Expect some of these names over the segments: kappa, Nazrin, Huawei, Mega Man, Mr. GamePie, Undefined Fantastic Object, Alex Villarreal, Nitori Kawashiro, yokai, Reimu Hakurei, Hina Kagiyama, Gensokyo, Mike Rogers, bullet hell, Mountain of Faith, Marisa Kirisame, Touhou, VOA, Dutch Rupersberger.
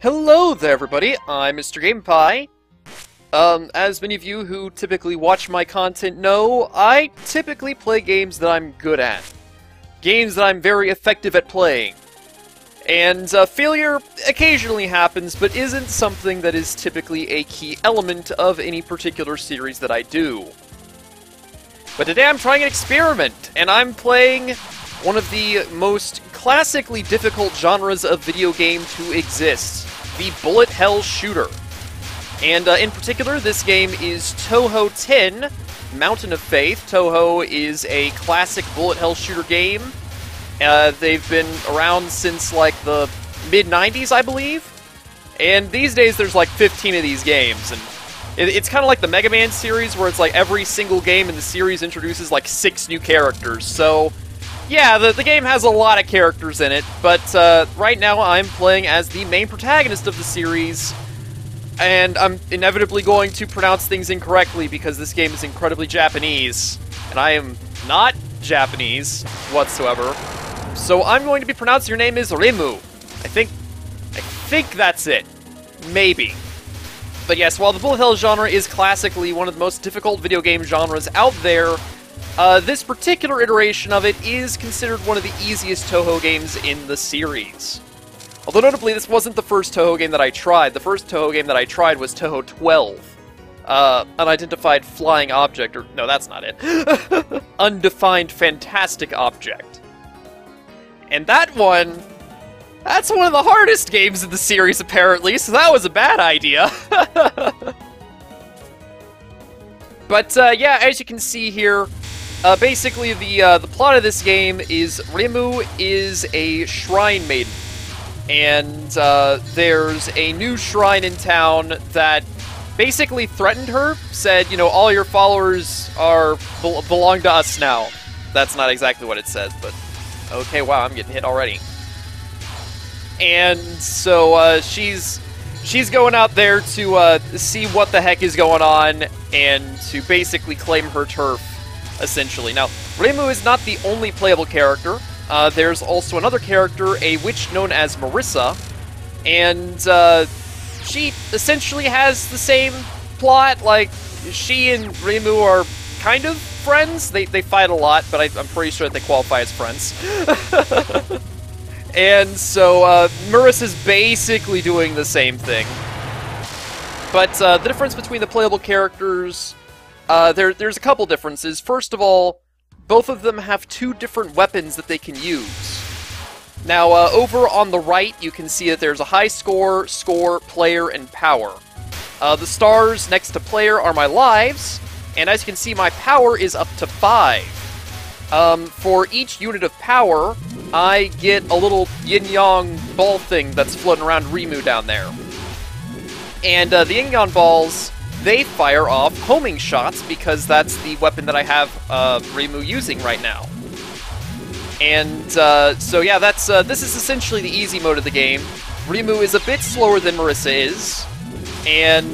Hello there, everybody! I'm Mr. GamePie. As many of you who typically watch my content know, I typically play games that I'm good at. Games that I'm very effective at playing. And failure occasionally happens, but isn't something that is typically a key element of any particular series that I do. But today I'm trying an experiment, and I'm playing one of the most classically difficult genres of video game to exist, the bullet hell shooter. And in particular, this game is Touhou 10, Mountain of Faith. Touhou is a classic bullet hell shooter game. They've been around since like the mid-90s, I believe. And these days there's like 15 of these games, and it's kind of like the Mega Man series, where it's like every single game in the series introduces like 6 new characters, so yeah, the game has a lot of characters in it, but right now I'm playing as the main protagonist of the series, and I'm inevitably going to pronounce things incorrectly because this game is incredibly Japanese, and I am not Japanese whatsoever. So I'm going to be pronouncing your name is Reimu. I think that's it. Maybe. But yes, while the bullet hell genre is classically one of the most difficult video game genres out there, this particular iteration of it is considered one of the easiest Touhou games in the series. Although notably, this wasn't the first Touhou game that I tried. The first Touhou game that I tried was Touhou 12. Unidentified Flying Object, or no, that's not it. Undefined Fantastic Object. And that one, that's one of the hardest games in the series apparently, so that was a bad idea. But yeah, as you can see here, basically, the plot of this game is Reimu is a shrine maiden, and there's a new shrine in town that basically threatened her, said, you know, all your followers are belong to us now. That's not exactly what it says, but okay, wow, I'm getting hit already. And so she's going out there to see what the heck is going on and to basically claim her turf. Essentially. Now, Reimu is not the only playable character. There's also another character, a witch known as Marisa, and she essentially has the same plot. Like, she and Reimu are kind of friends. They fight a lot, but I'm pretty sure that they qualify as friends. And so Marisa's basically doing the same thing. But the difference between the playable characters, there's a couple differences. First of all, both of them have 2 different weapons that they can use. Now, over on the right, you can see that there's a high score, score, player, and power. The stars next to player are my lives, and as you can see, my power is up to 5. For each unit of power, I get a little yin-yang ball thing that's floating around Reimu down there. And the yin-yang balls, they fire off homing shots because that's the weapon that I have Reimu using right now. And so yeah, that's this is essentially the easy mode of the game. Reimu is a bit slower than Marisa is, and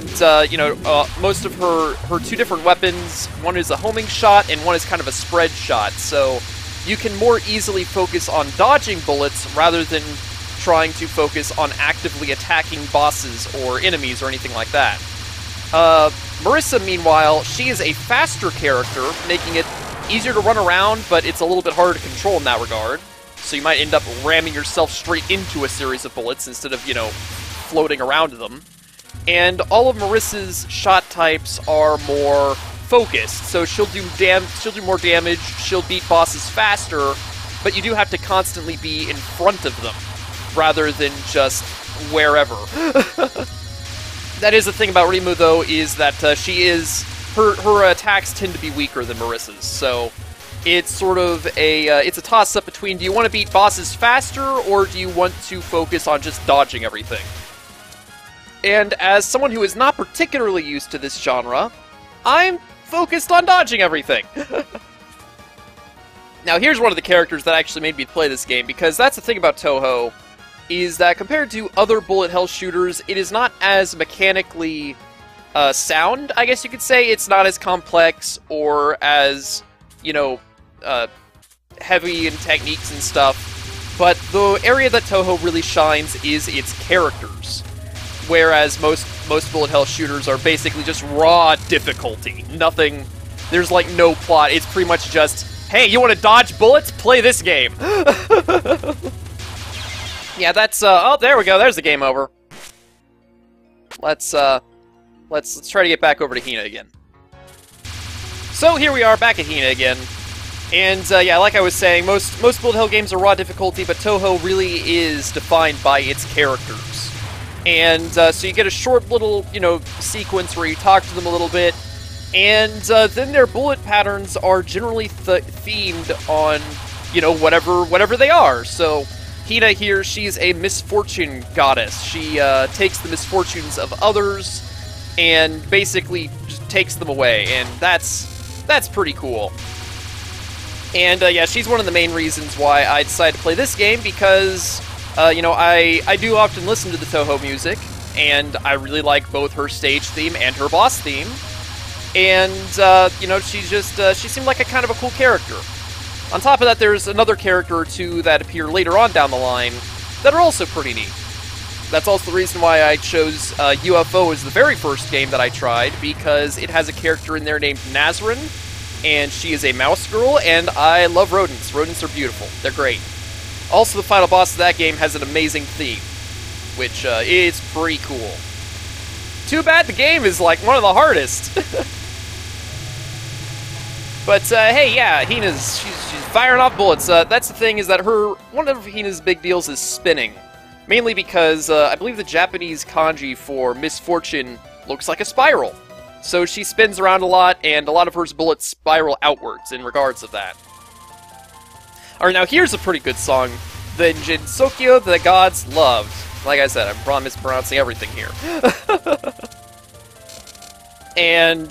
you know, most of her 2 different weapons, one is a homing shot and one is kind of a spread shot, so you can more easily focus on dodging bullets rather than trying to focus on actively attacking bosses or enemies or anything like that. Marisa, meanwhile, she is a faster character, making it easier to run around, but it's a little bit harder to control in that regard. So you might end up ramming yourself straight into a series of bullets instead of, you know, floating around them. And all of Marisa's shot types are more focused, so she'll do more damage, she'll beat bosses faster, but you do have to constantly be in front of them, rather than just wherever. That is the thing about Reimu, though, is that she is... Her attacks tend to be weaker than Marisa's, so it's sort of a... it's a toss-up between, do you want to beat bosses faster, or do you want to focus on just dodging everything? And as someone who is not particularly used to this genre, I'm focused on dodging everything! Now, here's one of the characters that actually made me play this game, because that's the thing about Touhou, is that compared to other bullet hell shooters, it is not as mechanically sound, I guess you could say. It's not as complex or as, you know, heavy in techniques and stuff, but the area that Touhou really shines is its characters. whereas most bullet hell shooters are basically just raw difficulty. Nothing, there's like no plot. It's pretty much just, hey, you want to dodge bullets? Play this game. Yeah, that's, oh, there we go. There's the game over. Let's try to get back over to Hina again. So here we are back at Hina again. And yeah, like I was saying, most bullet hell games are raw difficulty, but Touhou really is defined by its characters. And so you get a short little, you know, sequence where you talk to them a little bit, and then their bullet patterns are generally themed on, you know, whatever they are. So Hina here, she's a misfortune goddess. She takes the misfortunes of others and basically just takes them away, and that's pretty cool. And yeah, she's one of the main reasons why I decided to play this game, because you know, I do often listen to the Touhou music, and I really like both her stage theme and her boss theme. And you know, she's just she seemed like a kind of a cool character. On top of that, there's another character or two that appear later on down the line that are also pretty neat. That's also the reason why I chose UFO as the very first game that I tried, because it has a character in there named Nazrin, and she is a mouse girl, and I love rodents. Rodents are beautiful. They're great. Also, the final boss of that game has an amazing theme, which is pretty cool. Too bad the game is, like, one of the hardest. But, hey, yeah, Hina's, she's firing off bullets. That's the thing, is that one of Hina's big deals is spinning. Mainly because, I believe the Japanese kanji for misfortune looks like a spiral. So she spins around a lot, and a lot of her bullets spiral outwards in regards of that. Alright, now here's a pretty good song. The Gensokyo the Gods Loved. Like I said, I'm probably mispronouncing everything here. And,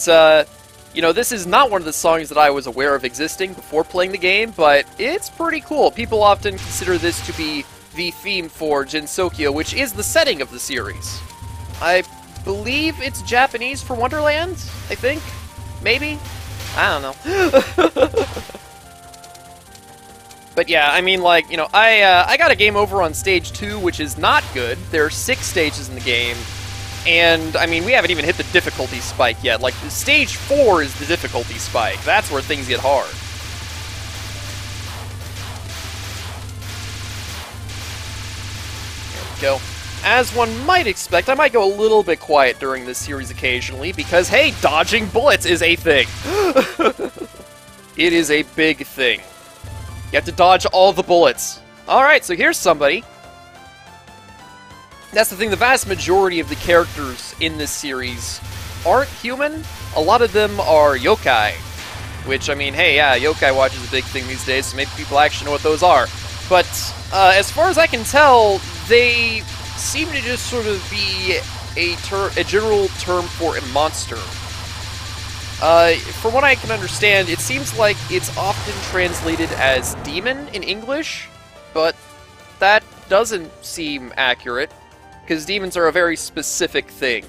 you know, this is not one of the songs that I was aware of existing before playing the game, but it's pretty cool. People often consider this to be the theme for Gensokyo, which is the setting of the series. I believe it's Japanese for Wonderland, I think? Maybe? I don't know. But yeah, I mean, like, you know, I got a game over on stage 2, which is not good. There are 6 stages in the game, and, I mean, we haven't even hit the difficulty spike yet. Like, stage 4 is the difficulty spike. That's where things get hard. There we go. As one might expect, I might go a little bit quiet during this series occasionally, because, hey, dodging bullets is a thing! It is a big thing. You have to dodge all the bullets. Alright, so here's somebody. That's the thing, the vast majority of the characters in this series aren't human. A lot of them are yokai. Which, I mean, hey, yeah, yokai watch is a big thing these days, so maybe people actually know what those are. But, as far as I can tell, they seem to just sort of be a general term for a monster. From what I can understand, it seems like it's often translated as demon in English, but that doesn't seem accurate, because demons are a very specific thing.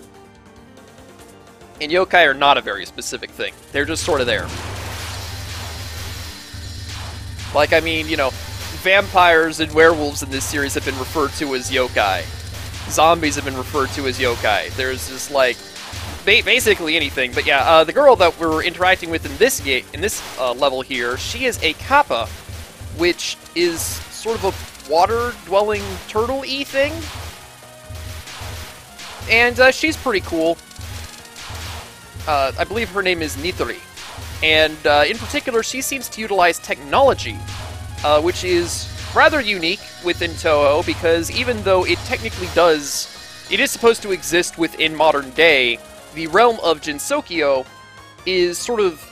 And yokai are not a very specific thing. They're just sort of there. Like, I mean, you know, vampires and werewolves in this series have been referred to as yokai. Zombies have been referred to as yokai. There's just, like, basically anything. But yeah, the girl that we're interacting with in this level here, she is a kappa, which is sort of a water-dwelling turtle-y thing. And she's pretty cool. I believe her name is Nitori. And in particular, she seems to utilize technology, which is rather unique within Touhou, because even though it technically does, it is supposed to exist within modern day, the realm of Gensokyo is sort of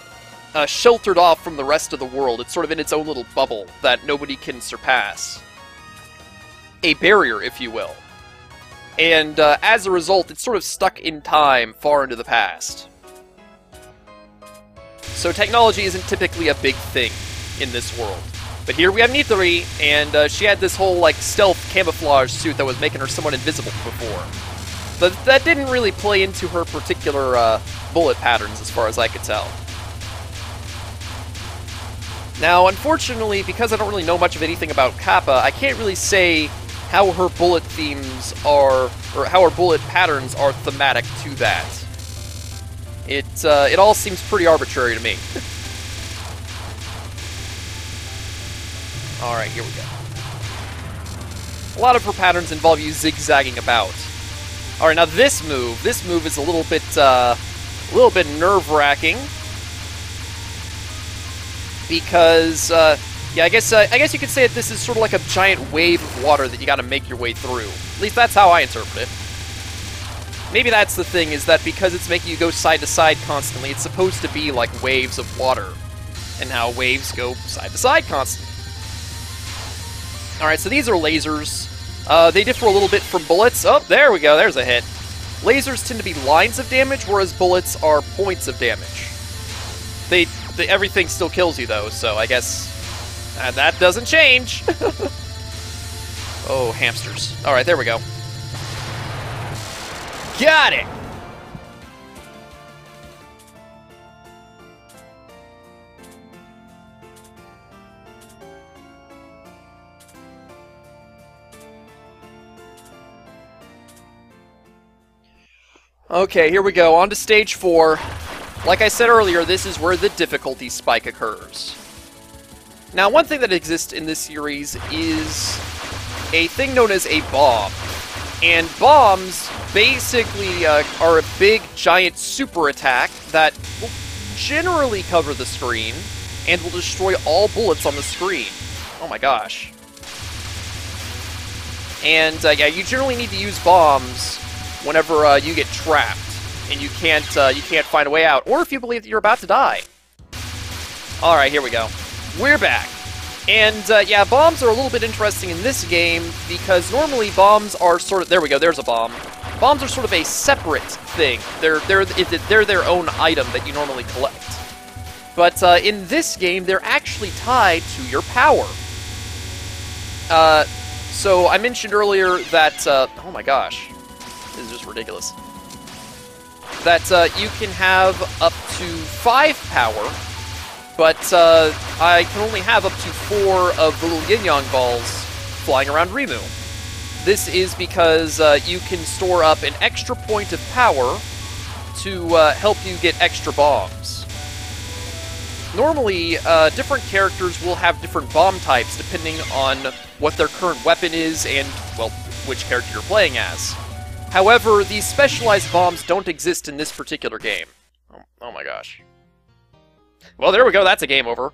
sheltered off from the rest of the world. It's sort of in its own little bubble that nobody can surpass. A barrier, if you will. And as a result, it's sort of stuck in time far into the past. So technology isn't typically a big thing in this world. But here we have Nitori, and she had this whole, like, stealth camouflage suit that was making her somewhat invisible before. But that didn't really play into her particular bullet patterns, as far as I could tell. Now, unfortunately, because I don't really know much of anything about kappa, I can't really say how her bullet themes are, or how her bullet patterns are thematic to that. It all seems pretty arbitrary to me. Alright, here we go. A lot of her patterns involve you zigzagging about. Alright, now this move is a little bit nerve-wracking. Because, yeah, I guess you could say that this is sort of like a giant wave of water that you gotta make your way through. At least that's how I interpret it. Maybe that's the thing, is that because it's making you go side to side constantly, it's supposed to be like waves of water. And how waves go side to side constantly. Alright, so these are lasers. They differ a little bit from bullets. Oh, there we go, there's a hit. Lasers tend to be lines of damage, whereas bullets are points of damage. Everything still kills you, though, so I guess... And that doesn't change! Oh, hamsters. Alright, there we go. Got it! Okay, here we go, on to stage 4. Like I said earlier, this is where the difficulty spike occurs. Now, one thing that exists in this series is a thing known as a bomb. And bombs basically are a big, giant super attack that will generally cover the screen and will destroy all bullets on the screen. Oh my gosh. And yeah, you generally need to use bombs whenever you get trapped and you can't find a way out, or if you believe that you're about to die. All right, here we go. We're back. And, yeah, bombs are a little bit interesting in this game, because normally bombs are sort of... There we go, there's a bomb. Bombs are sort of a separate thing. They're their own item that you normally collect. But in this game, they're actually tied to your power. So I mentioned earlier that... oh my gosh. This is just ridiculous. That you can have up to 5 power... But I can only have up to 4 of the little yin-yang balls flying around Reimu. This is because you can store up an extra point of power to help you get extra bombs. Normally, different characters will have different bomb types depending on what their current weapon is and, well, which character you're playing as. However, these specialized bombs don't exist in this particular game. Oh my gosh. Well, there we go, that's a game over.